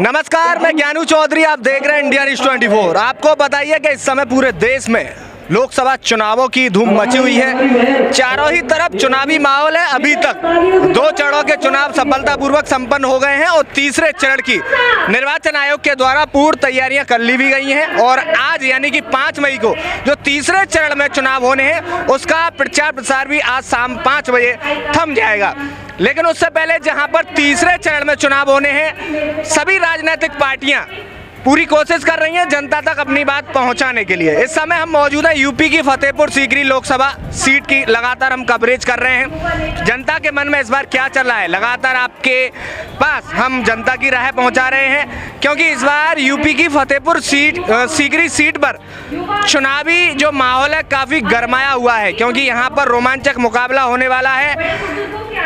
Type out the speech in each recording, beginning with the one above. नमस्कार, मैं ज्ञानू चौधरी, आप देख रहे हैं इंडिया न्यूज 24। आपको बताइए कि इस समय पूरे देश में लोकसभा चुनावों की धूम मची हुई है। चारों ही तरफ चुनावी माहौल है। अभी तक दो चरणों के चुनाव सफलतापूर्वक संपन्न हो गए हैं और तीसरे चरण की निर्वाचन आयोग के द्वारा पूर्ण तैयारियां कर ली भी गई हैं। और आज यानी कि 5 मई को जो तीसरे चरण में चुनाव होने हैं उसका प्रचार प्रसार भी आज शाम 5 बजे थम जाएगा। लेकिन उससे पहले जहां पर तीसरे चरण में चुनाव होने हैं, सभी राजनीतिक पार्टियां पूरी कोशिश कर रही हैं जनता तक अपनी बात पहुंचाने के लिए। इस समय हम मौजूद हैं यूपी की फतेहपुर सीकरी लोकसभा सीट की। लगातार हम कवरेज कर रहे हैं जनता के मन में इस बार क्या चल रहा है। लगातार आपके पास हम जनता की राय पहुंचा रहे हैं, क्योंकि इस बार यूपी की फतेहपुर सीकरी सीट पर चुनावी जो माहौल है काफ़ी गरमाया हुआ है, क्योंकि यहाँ पर रोमांचक मुकाबला होने वाला है।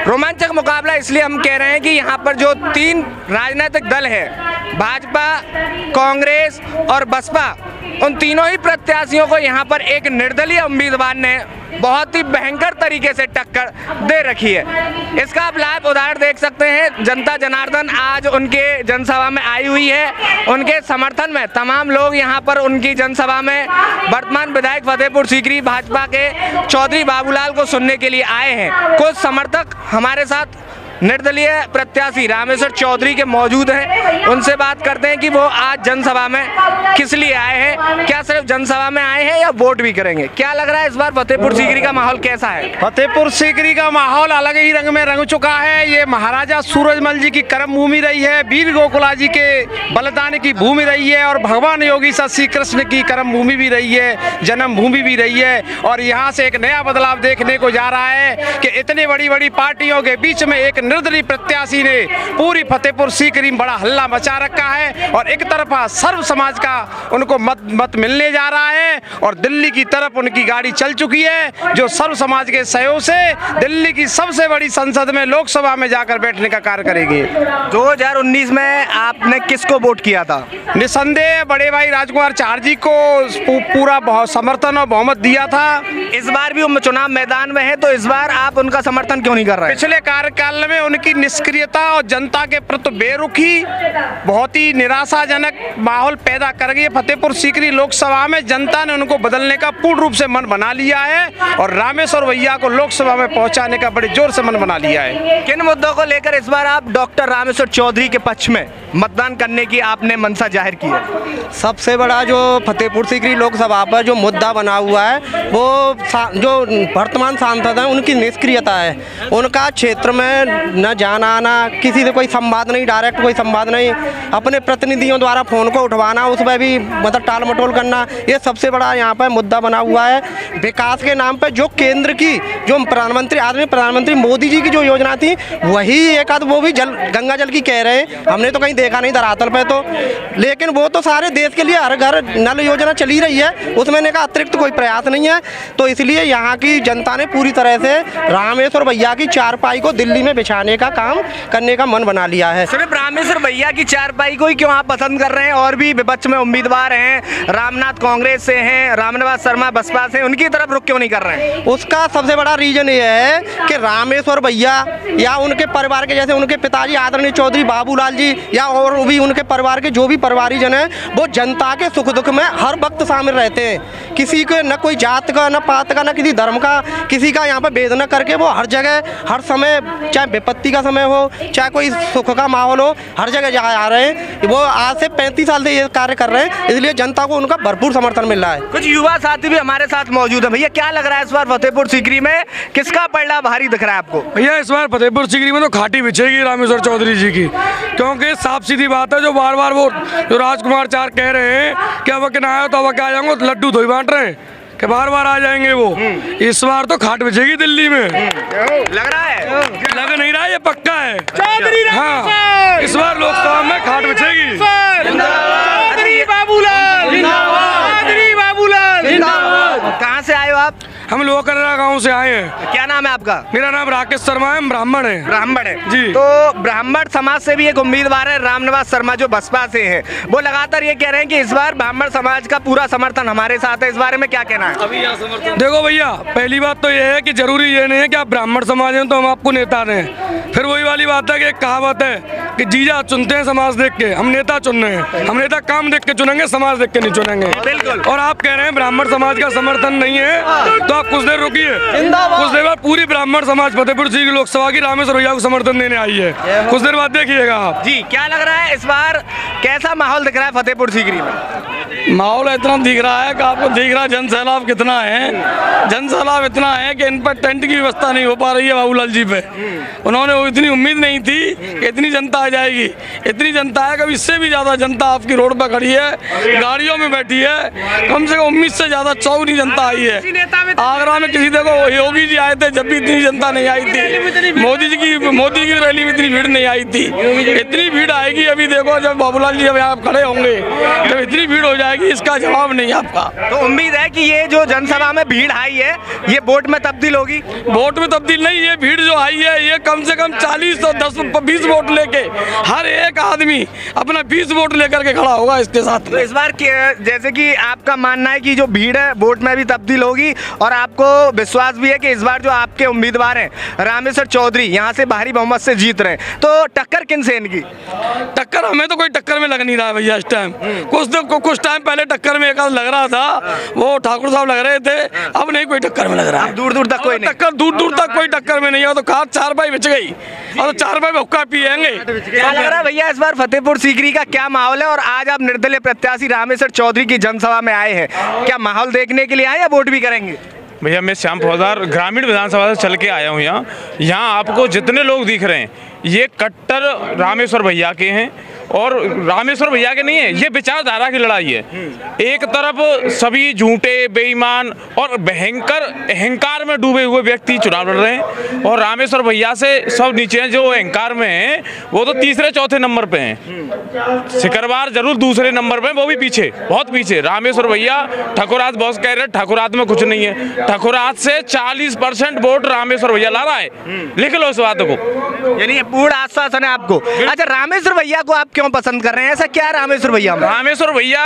रोमांचक मुकाबला इसलिए हम कह रहे हैं कि यहाँ पर जो 3 राजनीतिक दल हैं, भाजपा, कांग्रेस और बसपा, उन तीनों ही प्रत्याशियों को यहाँ पर एक निर्दलीय उम्मीदवार ने बहुत ही भयंकर तरीके से टक्कर दे रखी है। इसका आप लाइव उदाहरण देख सकते हैं। जनता जनार्दन आज उनके जनसभा में आई हुई है। उनके समर्थन में तमाम लोग यहाँ पर उनकी जनसभा में वर्तमान विधायक फतेहपुर सीकरी भाजपा के चौधरी बाबूलाल को सुनने के लिए आए हैं। कुछ समर्थक हमारे साथ निर्दलीय प्रत्याशी रामेश्वर चौधरी के मौजूद हैं। उनसे बात करते हैं कि वो आज जनसभा में किस लिए आए हैं, क्या सिर्फ जनसभा में आए हैं या वोट भी करेंगे। क्या लग रहा है इस बार फतेहपुर सीकरी का माहौल कैसा है? फतेहपुर सीकरी का माहौल अलग ही रंग में रंग चुका है। ये महाराजा सूरजमल जी की कर्म भूमि रही है, वीर गोकुला जी के बलिदान की भूमि रही है और भगवान योगीसा श्री कृष्ण की कर्म भूमि भी रही है, जन्म भूमि भी रही है। और यहाँ से एक नया बदलाव देखने को जा रहा है कि इतनी बड़ी बड़ी पार्टियों के बीच में एक निर्दलीय प्रत्याशी ने पूरी फतेहपुर सीकरी में बड़ा हल्ला मचा रखा है और एक तरफा सर्व समाज का उनको मत मिलने जा रहा है। और दिल्ली की तरफ उनकी गाड़ी चल चुकी है, जो सर्व समाज के सहयोग से दिल्ली की सबसे बड़ी संसद में लोकसभा में जाकर बैठने का कार्य करेगी। 2019 में आपने किसको वोट किया था? निसंदेह बड़े भाई राजकुमार चार्जी को पूरा बहुत समर्थन और बहुमत दिया था। इस बार भी वो चुनाव मैदान में है, तो इस बार आप उनका समर्थन क्यों नहीं कर रहे? पिछले कार्यकाल में उनकी निष्क्रियता और जनता के प्रति बेरुखी बहुत ही निराशाजनक माहौल पैदा कर गई। फतेहपुर सीकरी लोकसभा में जनता ने उनको बदलने का पूर्ण रूप से मन बना लिया है और रामेश्वर भैया को लोकसभा में पहुंचाने का बड़े जोर से मन बना लिया है। किन मुद्दों को लेकर इस बार आप डॉक्टर रामेश्वर चौधरी के पक्ष में मतदान करने की आपने मंशा जाहिर की है? सबसे बड़ा जो फतेहपुर सीकरी लोकसभा पर जो मुद्दा बना हुआ है वो जो वर्तमान सांसद हैं उनकी निष्क्रियता है। उनका क्षेत्र में न जाना आना, किसी से कोई संवाद नहीं, डायरेक्ट कोई संवाद नहीं, अपने प्रतिनिधियों द्वारा फ़ोन को उठवाना, उसमें भी मतलब टाल मटोल करना, ये सबसे बड़ा यहाँ पर मुद्दा बना हुआ है। विकास के नाम पर जो केंद्र की जो प्रधानमंत्री आदमी प्रधानमंत्री मोदी जी की जो योजना थी वही एक आध वो भी गंगा जल की कह रहे हैं, हमने तो कहीं देखा नहीं धरातल पर तो। लेकिन वो तो सारे देश के लिए हर घर नल योजना चली रही है, उसमें इनका अतिरिक्त कोई प्रयास नहीं है। तो इसलिए यहाँ की जनता ने पूरी तरह से रामेश्वर भैया की चारपाई को दिल्ली में बिछाने का काम करने का मन बना लिया है। सिर्फ रामेश्वर भैया की चारपाई को ही क्यों आप पसंद कर रहे हैं? और भी विपक्ष में उम्मीदवार हैं, रामनाथ कांग्रेस से हैं, रामनिवास शर्मा बसपा से, उनकी तरफ रुख क्यों नहीं कर रहे हैं? उसका सबसे बड़ा रीजन ये है कि रामेश्वर भैया या उनके परिवार के, जैसे उनके पिताजी आदरणीय चौधरी बाबूलाल जी या और भी उनके परिवार के जो भी परिवारीजन हैं, वो जनता के सुख दुख में हर वक्त शामिल रहते हैं। किसी के न कोई जात का, न पात का, न किसी धर्म का, किसी का यहाँ पर भेद न करके वो हर जगह हर समय, चाहे विपत्ति का समय हो, चाहे कोई सुख का माहौल हो, हर जगह जा रहे हैं। वो आज से 35 साल से ये कार्य कर रहे हैं, इसलिए जनता को उनका भरपूर समर्थन मिल रहा है। कुछ युवा साथी भी हमारे साथ मौजूद है। भैया क्या लग रहा है इस बार फतेहपुर सीकरी में किसका पलड़ा भारी दिख रहा है आपको? भैया इस बार फतेहपुर सीकरी में तो खाटी बिछेगी रामेश्वर चौधरी जी की, क्योंकि साफ सीधी बात है। जो बार बार वो जो राजकुमार चार्जी कह रहे हैं कि अब ना आयो तो अब आ जाऊंगा, लड्डू धोई बांट रहे हैं कि बार बार आ जाएंगे वो। इस बार तो खाट बचेगी दिल्ली में, लग रहा है, लग नहीं रहा, ये पक्का है। अच्छा। हाँ, इस बार लोकसभा में खाट बचेगी। चौधरी बाबूलाल जिंदाबाद। कहाँ से आए हो आप? हम लोहकर्रा गाँव से आए हैं। क्या नाम है आपका? मेरा नाम राकेश शर्मा है, ब्राह्मण है। ब्राह्मण है जी। तो ब्राह्मण समाज से भी एक उम्मीदवार है रामनिवास शर्मा जो बसपा से है, वो लगातार ये कह रहे हैं कि इस बार ब्राह्मण समाज का पूरा समर्थन हमारे साथ है, इस बारे में क्या कहना है? देखो भैया, पहली बात तो ये है कि जरूरी ये नहीं है कि आप ब्राह्मण समाज हैं तो हम आपको नेता दें। फिर वही वाली बात है कि एक कहावत है कि जीजा चुनते हैं समाज देख के, हम नेता चुन रहे हैं। हम नेता काम देख के चुनेंगे, समाज देख के नहीं चुनेंगे। बिल्कुल। और आप कह रहे हैं ब्राह्मण समाज का समर्थन नहीं है, तो आप कुछ देर रुकिए। कुछ देर बाद पूरी ब्राह्मण समाज फतेहपुर सीकरी लोकसभा की रामेश्वर भैया को समर्थन देने आई है, कुछ देर बाद देखिएगा आप। जी, क्या लग रहा है इस बार कैसा माहौल दिख रहा है फतेहपुर सीकरी में? माहौल इतना दिख रहा है कि आपको दिख रहा है जन सैलाब कितना है। जन सैलाब इतना है कि इन पर टेंट की व्यवस्था नहीं हो पा रही है। बाबूलाल जी पे उन्होंने इतनी उम्मीद नहीं थी कि इतनी जनता आ जाएगी। इतनी जनता है, कभी इससे भी ज्यादा जनता आपकी रोड पर खड़ी है, गाड़ियों में बैठी है। कम से कम उम्मीद से ज्यादा चौधरी जनता आई है। आगरा में किसी देखो योगी जी आए थे, जब भी इतनी जनता नहीं आई थी। मोदी जी की रैली में इतनी भीड़ नहीं आई थी। इतनी भीड़ आएगी अभी देखो, जब बाबूलाल जी जब यहाँ खड़े होंगे जब इतनी भीड़ हो जाएगी, इसका जवाब नहीं आपका। तो उम्मीद है कि ये जो जनसभा में भीड़ आई है ये वोट में तब्दील होगी। वोट में तब्दील नहीं, ये भीड़ जो आई है ये कम से कम 40 और 10-20 वोट लेके हर एक आदमी अपना 20 वोट लेकर के खड़ा होगा इसके साथ। तो इस बार जैसे कि आपका मानना है कि जो भीड़ है वोट में भी तब्दील होगी, और आपको विश्वास भी है कि इस बार जो आपके उम्मीदवार हैं रामेश्वर चौधरी यहाँ से भारी बहुमत से जीत रहे हैं, तो टक्कर किन से इनकी? टक्कर हमें तो कोई टक्कर में लग नहीं रहा है भैया इस टाइम। कुछ टाइम पहले टक्कर में एक लग रहा था, वो ठाकुर साहब लग रहे थे, अब नहीं कोई टक्कर में लग रहा है। दूर दूर तक कोई टक्कर में नहीं है। तो खाद 4 पाई बिछ गई और 4 पाई हुक्का पिएंगे। क्या लग रहा है भैया इस बार फतेहपुर सीकरी का क्या माहौल है, और आज आप निर्दलीय प्रत्याशी रामेश्वर चौधरी की जनसभा में आए हैं, क्या माहौल देखने के लिए आए या वोट भी करेंगे? भैया मैं श्याम फौजदार ग्रामीण विधानसभा से चल के आया हूँ। यहाँ आपको जितने लोग दिख रहे हैं ये कट्टर रामेश्वर भैया के हैं, और रामेश्वर भैया के नहीं है, ये विचारधारा की लड़ाई है। एक तरफ सभी झूठे बेईमान और भयंकर अहंकार में डूबे हुए व्यक्ति चुनाव लड़ रहे हैं, और रामेश्वर भैया से सब नीचे हैं जो अहंकार में हैं, वो तो 3-4 नंबर पे हैं। सिकरवार जरूर 2 नंबर पे, वो भी पीछे, बहुत पीछे। रामेश्वर भैया ठाकुरात बहुत कह रहे हैं, ठाकुरात में कुछ नहीं है। ठाकुरात से 40% वोट रामेश्वर भैया ला रहा है, लिख लो इस बात को, यानी पूर्ण आश्वासन है आपको। अच्छा, रामेश्वर भैया को आप क्यों पसंद कर रहे हैं? ऐसा क्या रामेश्वर भैया? रामेश्वर भैया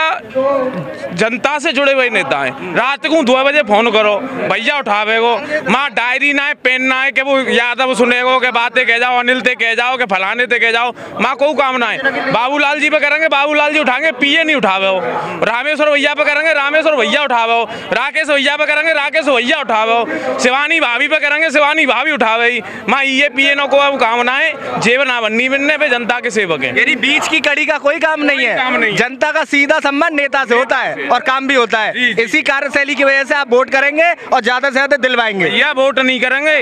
जनता से जुड़े हुए नेता हैं। रात को 2 बजे फोन करो, भैया उठावेगो, माँ डायरी ना है, पेन ना है कि वो यादव सुनेगो के बातें कह जाओ, अनिल ते कह जाओ के फलाने ते कह जाओ, माँ को काम ना है। बाबूलाल जी पे करेंगे, बाबूलाल जी उठाएंगे, पीए नहीं उठावे हो। रामेश्वर भैया पे करेंगे, रामेश्वर भैया उठावे हो। राकेश भैया पे करेंगे, राकेश भैया उठावे हो। शिवानी भाभी पे करेंगे, शिवानी भाभी उठावे ही। माँ ये पीए नो को काम ना है, जेवन आवन्नी बनने पे जनता के सेवक है। यानी बीच की कड़ी का कोई काम नहीं है। जनता का सीधा संबंध नेता से होता है और काम भी होता है। इसी कार्यशैली की वजह से आप वोट करेंगे और ज्यादा से ज्यादा दिलवाएंगे। या वोट नहीं करेंगे,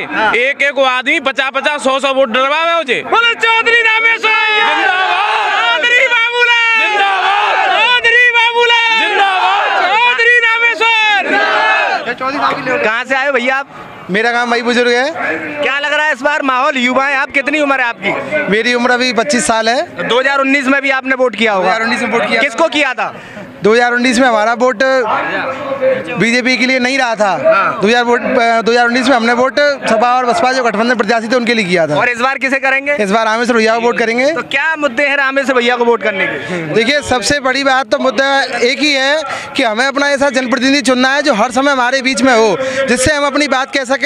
एक-एक आदमी 50-50, 100-100 वोट डलवावे हो जे। बोलो चौधरी रामेश्वर जिंदाबाद, चौधरी बाबूलाल जिंदाबाद, चौधरी बाबूलाल जिंदाबाद, चौधरी रामेश्वर जिंदाबाद। चौधरी बाबूलाल, कहां से आए भैया आप? मेरा काम वही बुजुर्ग है। क्या लग रहा है इस बार माहौल? युवा है आप, कितनी उम्र है आपकी? मेरी उम्र अभी 25 साल है। 2019 में भी आपने वोट किया होगा। 2019 में वोट किया, किसको किया था? 2019 में हमारा वोट बीजेपी के लिए नहीं रहा था। 2019 में हमने वोट सपा और बसपा जो गठबंधन प्रत्याशी थे उनके लिए किया था। और इस बार किसे करेंगे? इस बार रामेश्वर भैया को वोट करेंगे। तो क्या मुद्दे हैं रामेश्वर भैया को वोट करने के? देखिए, सबसे बड़ी बात तो मुद्दा एक ही है कि हमें अपना ऐसा जनप्रतिनिधि चुनना है जो हर समय हमारे बीच में हो, जिससे हम अपनी बात कह सकें,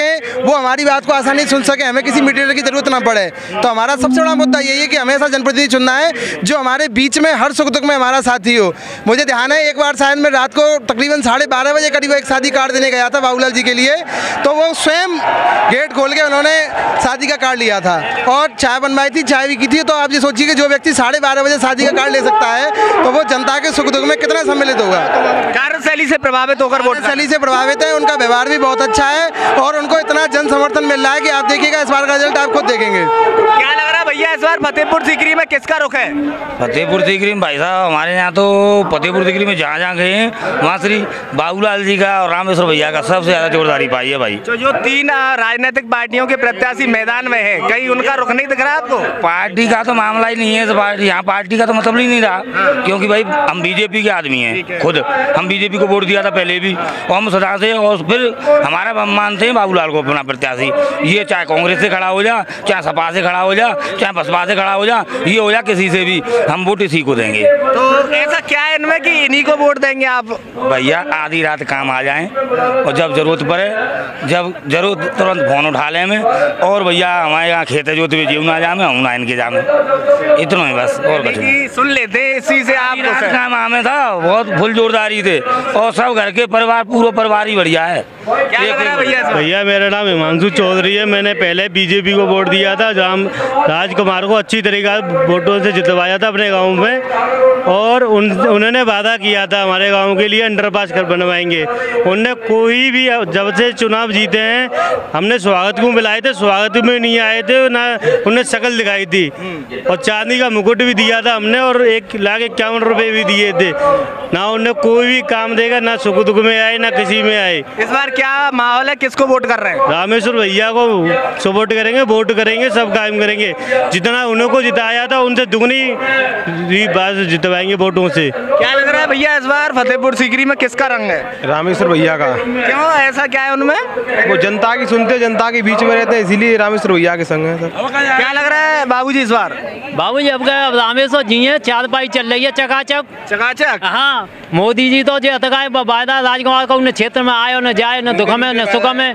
वो हमारी बात को आसानी सुन सके, हमें किसी मीडिएटर की जरूरत ना पड़े। तो हमारा सबसे बड़ा मुद्दा यही है कि हमें ऐसा जनप्रतिनिधि चुनना है जो हमारे बीच में हर सुख दुख में हमारा साथी हो। मुझे एक बार शायद में रात को तकरीबन 12:30 बजे करीब एक शादी कार्ड देने गया था बाबूलाल जी के लिए, तो वो स्वयं गेट खोल के उन्होंने शादी का कार्ड लिया था और चाय बनवाई थी, चाय भी की थी। तो आप ये सोचिए कि जो व्यक्ति 12:30 बजे शादी का कार्ड ले सकता है, तो वो जनता के सुख दुख में कितना सम्मिलित होगा। कार्यशैली से प्रभावित होकर वोट, शैली से प्रभावित है, उनका व्यवहार भी बहुत अच्छा है और उनको इतना जन समर्थन मिल रहा है कि आप देखिएगा इस बार का रिजल्ट आप खुद देखेंगे। क्या लग रहा है भैया इस बार फतेहपुर सीकरी में किसका रुख है? फतेहपुर सीकरी में भाई साहब हमारे यहाँ तो फतेहपुर सीकरी में जहाँ जहाँ गए हैं वहाँ श्री बाबूलाल जी का और रामेश्वर भैया का सबसे ज़्यादा जोरदारी पाई है भाई। जो तीन राजनीतिक पार्टियों के प्रत्याशी मैदान में हैं, कहीं उनका रुख नहीं दिख रहा आपको? पार्टी का तो मामला ही नहीं है, तो यहाँ पार्टी का तो मतलब ही नहीं रहा, क्योंकि भाई हम बीजेपी के आदमी हैं, खुद हम बीजेपी को वोट दिया था पहले भी और हम सदा से, और फिर हमारा मानते हैं बाबूलाल को अपना प्रत्याशी। ये चाहे कांग्रेस से खड़ा हो जा, चाहे सपा से खड़ा हो जा, चाहे बसपा से खड़ा हो जा, ये हो जा किसी से भी, हम वोट इसी को देंगे। तो ऐसा क्या है इनमें कि इन्हीं को वोट देंगे आप? भैया आधी रात काम आ जाएं और जब जरूरत पड़े, जब जरूरत तुरंत फोन उठा लें में, और भैया हमारे यहाँ खेते जोते हुए जीवन आ जाए, हम ना इनके जामे, इतना ही बस। और कुछ सुन लेते इसी से आप काम आमे था, बहुत फुल जोरदारी थे और सब घर के परिवार, पूरा परिवार ही बढ़िया है। भैया मेरा नाम मानसू चौधरी है, मैंने पहले बीजेपी को वोट दिया था, जहाँ राजकुमार को अच्छी तरीका वोटों से जितवाया था अपने गाँव में, और उन्होंने वादा किया था हमारे गांव के लिए अंडरपास कर बनवाएंगे। उन्होंने कोई भी, जब से चुनाव जीते हैं हमने स्वागत को मिलाए थे, स्वागत में नहीं आए थे, ना उन्हें शक्ल दिखाई थी, और चांदी का मुकुट भी दिया था हमने, और 1,51,000 रुपये भी दिए थे, ना उन्हें कोई भी काम देगा, ना सुख दुख में आए ना किसी में आए। इस बार क्या माहौल है, किसको वोट कर रहे हैं? रामेश्वर भैया को सपोर्ट करेंगे, वोट करेंगे, सब काम करेंगे, जितना उनको जिताया था उनसे दुगनी जितवाएंगे वोटों से। क्या लग रहा है भैया इस बार फतेहपुर सीकरी में किसका रंग है? रामेश्वर भैया का। क्यों, ऐसा क्या है उनमें? वो जनता की सुनते, जनता के बीच में रहते हैं, इसीलिए रामेश्वर भैया के संग है। क्या लग रहा है बाबूजी इस बार? बाबूजी अब गए, अब रामेश्वर जी है, चार पाई चल रही है चकाचक चकाचक। हाँ, मोदी जी तो जो अतकाए बायदा राजकुमार का, उन्हें क्षेत्र में आए और न जाए, न दुख में न सुख में,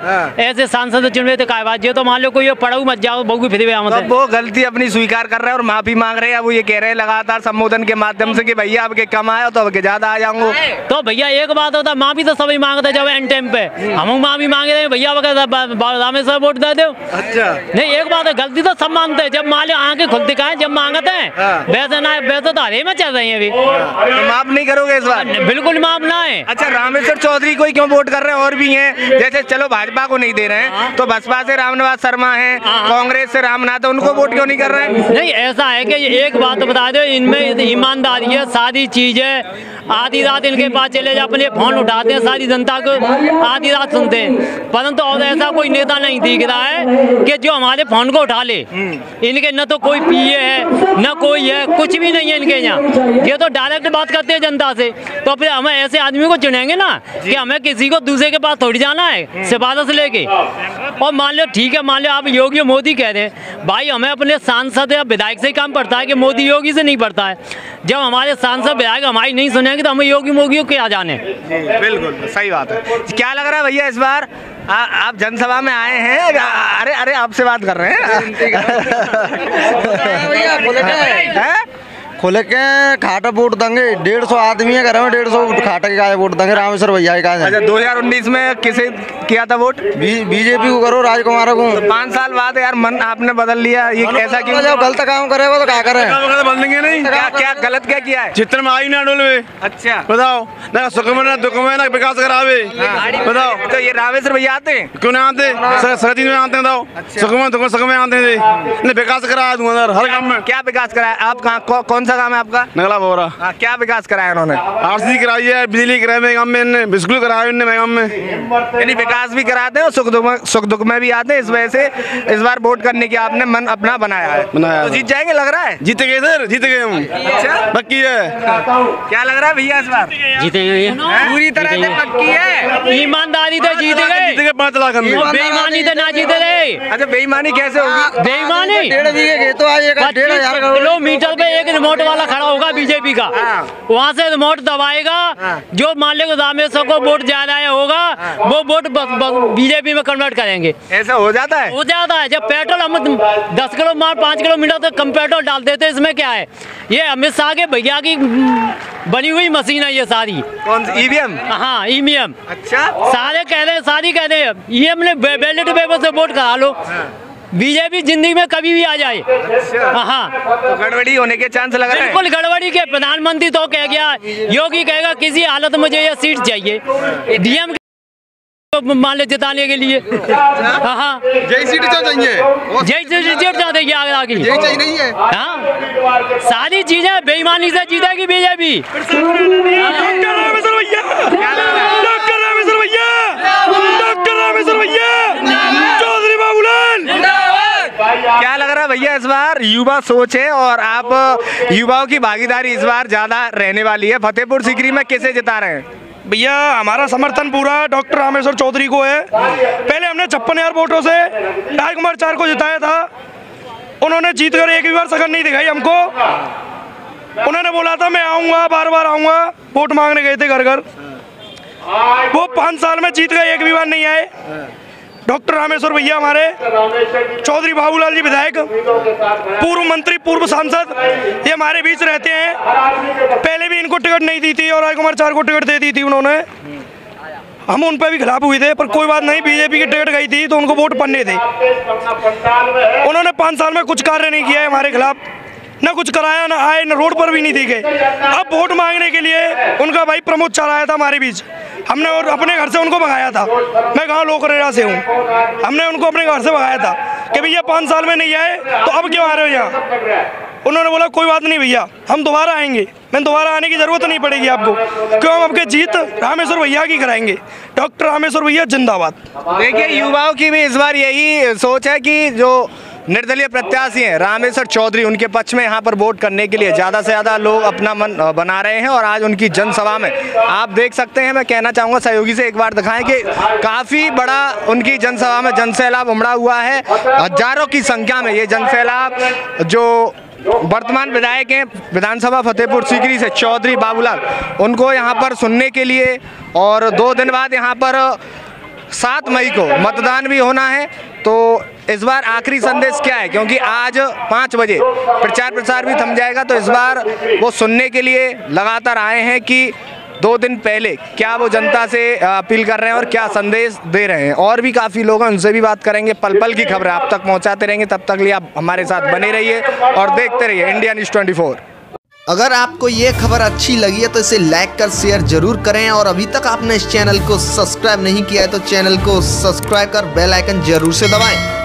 ऐसे सांसद चुनवे थे का बात, ये तो मान लो कोई पढ़ाऊ मत जाओ बहु फिर वो गलती अपनी स्वीकार कर रहे हैं और माफी मांग रहे हैं। अब ये कह रहे हैं लगातार संबोधन के माध्यम से कि भैया आपके कम आया तो आपके ज्यादा आ जाऊंगा। तो भैया एक बात होता, माफी तो सभी मांगते, जब एंड टाइम पे हम माफी मांगे रहे भैया रामेश्वर वोट दे दो। अच्छा नहीं, एक बात है, गलती तो सब मानते हैं, जब माले आंखें खुलती का है, जब मांगते हैं वैसे ना, वैसे तो हरे में चल रही है अभी। तो माफ नहीं करोगे इस बार? बिल्कुल माफ ना है। अच्छा, रामेश्वर चौधरी को क्यों वोट कर रहे हैं? और भी है, जैसे चलो भाजपा को नहीं दे रहे हैं तो बसपा से रामनिवास शर्मा है, कांग्रेस से रामनाथ, उनको वोट क्यों नहीं कर रहे हैं? नहीं, ऐसा है कि एक बात बता दो, इनमें ईमानदारी है, सारी चीजें आधी रात इनके पास चले जाते, अपने फोन उठाते हैं, सारी जनता को आधी रात सुनते हैं, परंतु और ऐसा कोई नेता नहीं दिख रहा है कि जो हमारे फोन को उठा ले। इनके न तो कोई पीए है, न कोई है, कुछ भी नहीं है इनके यहाँ, ये तो डायरेक्ट बात करते हैं जनता से। तो फिर हमें ऐसे आदमी को चुनेंगे ना कि हमें किसी को दूसरे के पास थोड़ी जाना है सिफारिश से लेके। और मान लो ठीक है, मान लो आप योगी मोदी कह रहे हैं, भाई हमें अपने सांसद या विधायक से ही काम पड़ता है कि मोदी योगी से नहीं पड़ता है। जब हमारे सांसद विधायक हमारी नहीं सुनेंगे तो हमें योगी मोगी क्या जाने। बिल्कुल सही बात है। क्या लग रहा है भैया इस बार आप जनसभा में आए हैं? अरे अरे आपसे बात कर रहे हैं। खोले के खाटा वोट देंगे, 150 आदमी है घर में, 150 खाटा के गाय वोट देंगे रामेश्वर भैया के। अच्छा, 2019 में किसे किया था वोट? बीजेपी को करो, राजकुमार को। तो 5 साल बाद यार मन आपने बदल लिया, ये कैसा क्यों? जब गलत काम करेगा तो क्या करे? बदलेंगे नहीं। क्या गलत क्या किया है? चित्र में आई ना डोलवे। अच्छा बताओ, ना सुख में ना दुख में, ना विकास करावे बताओ। तो ये रामेश्वर भैया आते क्यों ना आते? सचिन में आते बताओ, सुख में दुख में, सुख में आते थे, विकास करा दूंगा हर काम में। क्या विकास कराया आप? कहाँ कौन काम है आपका? नगला बोरा। क्या विकास कराया इन्होंने? आरसी कराई है, बिजली कराई है गांव में, बिस्कुल कराए में, विकास भी कराते हैं, सुख दुख में भी आते हैं। इस वजह से इस बार वोट करने की आपने मन अपना बनाया है, बनाया। तो जीत जाएंगे लग रहा है? जीत गए सर, जीत गए हम। अच्छा पक्की है? क्या लग रहा है भैया इस बार? जीतेंगे पूरी तरह से, पक्की है, ईमानदारी से जीते गए, 5 लाख। बेईमानी से ना जीते रहे। अच्छा बेईमानी कैसे होगी? बेईमानी 1.5 किलोमीटर पे एक रिमोट वाला खड़ा होगा बीजेपी का, वहाँ से रिमोट दबाएगा, जो मान लो रामेश्वर को वोट ज्यादा होगा वो वोट बीजेपी में कन्वर्ट करेंगे। ऐसा हो जाता है? हो जाता है। जब पेट्रोल हम 10 किलोमीटर तक कम पेट्रोल डाल देते, इसमें क्या है, ये अमित शाह के भैया की बनी हुई मशीन है ये सारी। कौन सी? ईवीएम। हाँ ईवीएम। अच्छा सारे कह रहे हैं, सारी कह रहे हैं ईवीएम ने बैलेट पेपर से वोट करा लो, बीजेपी जिंदगी में कभी भी आ जाए। हाँ तो गड़बड़ी होने के चांस लग रहे हैं? बिल्कुल गड़बड़ी के। प्रधानमंत्री तो कह गया, योगी कहेगा किसी हालत मुझे यह सीट चाहिए, डीएम को मान लेते ताने के लिए। हाँ जय सीट चाहिए, जय सीट चाहिए, आगे जय चाहिए नहीं है। हाँ सारी चीजें बेईमानी से जीतेगी बीजेपी। चौधरी बाबूलाल, क्या लग रहा है भैया इस बार युवा सोच है और आप युवाओं की भागीदारी इस बार ज्यादा रहने वाली है, फतेहपुर सीकरी में कैसे जिता रहे हैं? भैया हमारा समर्थन पूरा डॉक्टर रामेश्वर चौधरी को है। पहले हमने 56,000 वोटों से राजकुमार चार्जी को जिताया था, उन्होंने जीत कर एक भी बार शक्ल नहीं दिखाई हमको। उन्होंने बोला था मैं आऊंगा, बार बार आऊंगा, वोट मांगने गए थे घर घर, वो 5 साल में जीत कर एक भी बार नहीं आए। डॉक्टर रामेश्वर भैया हमारे, चौधरी बाबूलाल जी विधायक, पूर्व मंत्री, पूर्व सांसद, ये हमारे बीच रहते हैं। पहले भी इनको टिकट नहीं दी थी और राजकुमार चार्जी को टिकट दे दी थी उन्होंने, हम उन पर भी खिलाफ हुए थे, पर कोई बात नहीं, बीजेपी की टिकट गई थी तो उनको वोट पड़ने थे। उन्होंने 5 साल में कुछ कार्य नहीं किया है हमारे खिलाफ, ना कुछ कराया, ना आए, ना रोड पर भी नहीं दिखे। अब वोट मांगने के लिए उनका भाई प्रमोद चार आया था हमारे बीच, हमने और अपने घर से उनको भगाया था। मैं गांव लोकरेरा से हूँ, हमने उनको अपने घर से भगाया था कि भैया 5 साल में नहीं आए तो अब क्यों आ रहे हो यहाँ। उन्होंने बोला कोई बात नहीं भैया, हम दोबारा आएंगे, मैं दोबारा आने की ज़रूरत नहीं पड़ेगी आपको, क्यों हम आपके जीत रामेश्वर भैया की कराएंगे। डॉक्टर रामेश्वर भैया जिंदाबाद। देखिए युवाओं की भी इस बार यही सोच है कि जो निर्दलीय प्रत्याशी हैं रामेश्वर चौधरी, उनके पक्ष में यहाँ पर वोट करने के लिए ज़्यादा से ज़्यादा लोग अपना मन बना रहे हैं। और आज उनकी जनसभा में आप देख सकते हैं, मैं कहना चाहूँगा सहयोगी से एक बार दिखाएं कि काफ़ी बड़ा उनकी जनसभा में जनसैलाब उमड़ा हुआ है, हजारों की संख्या में। ये जनसैलाब जो वर्तमान विधायक हैं विधानसभा फतेहपुर सीकरी से चौधरी बाबूलाल, उनको यहाँ पर सुनने के लिए, और 2 दिन बाद यहाँ पर 7 मई को मतदान भी होना है। तो इस बार आखिरी संदेश क्या है, क्योंकि आज 5 बजे प्रचार प्रसार भी थम जाएगा, तो इस बार वो सुनने के लिए लगातार आए हैं कि 2 दिन पहले क्या वो जनता से अपील कर रहे हैं और क्या संदेश दे रहे हैं। और भी काफ़ी लोग हैं, उनसे भी बात करेंगे, पल पल की खबरें आप तक पहुंचाते रहेंगे। तब तक लिए आप हमारे साथ बने रहिए और देखते रहिए इंडिया न्यूज 24। अगर आपको ये खबर अच्छी लगी है तो इसे लाइक कर शेयर जरूर करें, और अभी तक आपने इस चैनल को सब्सक्राइब नहीं किया है तो चैनल को सब्सक्राइब कर बेल आइकन जरूर से दबाएं।